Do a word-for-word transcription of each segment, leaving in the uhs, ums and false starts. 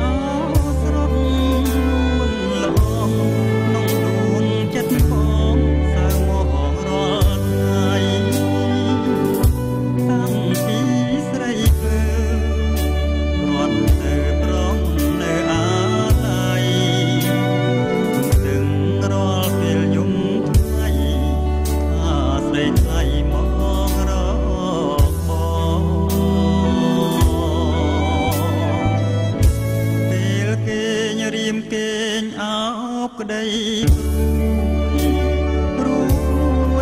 áo sọc luôn lòng nông luôn chất phong sao mò rọi ngày tăng khí say phơ còn từ trong nơi á lại từng rọi phiền nhung thay à say thay mong rọi kênh áo đây rùi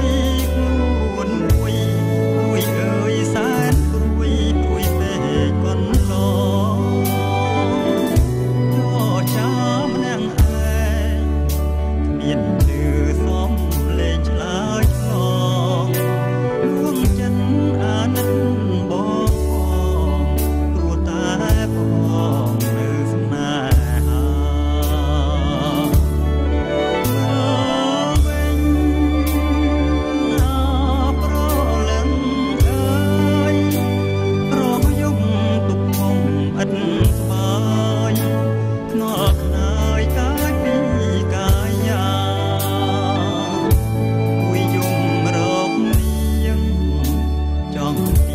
buồn vui vui ơi sáng vui vui về con lo cho cháu nàng ai miền từ xóm lên lái lo buông chân an bỏ con rùa ta con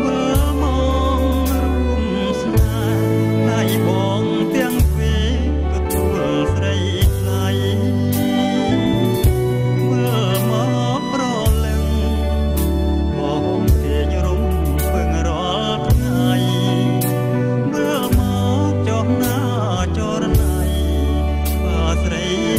mơ mong rung xa lại bóng tiếng về cực buồn say lại mơ mơ pro lưng bóng tiếng rung phương rõ ngày mơ mơ cho na cho này và say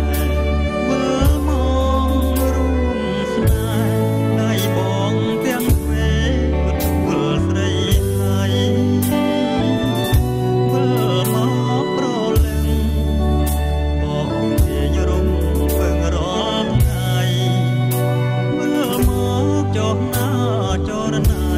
mơ mong rung xa đại bóng tiếng về một buổi say say mơ mơ pro lưng bóng tiếng rung phương rõ ngày mơ mơ cho na cho na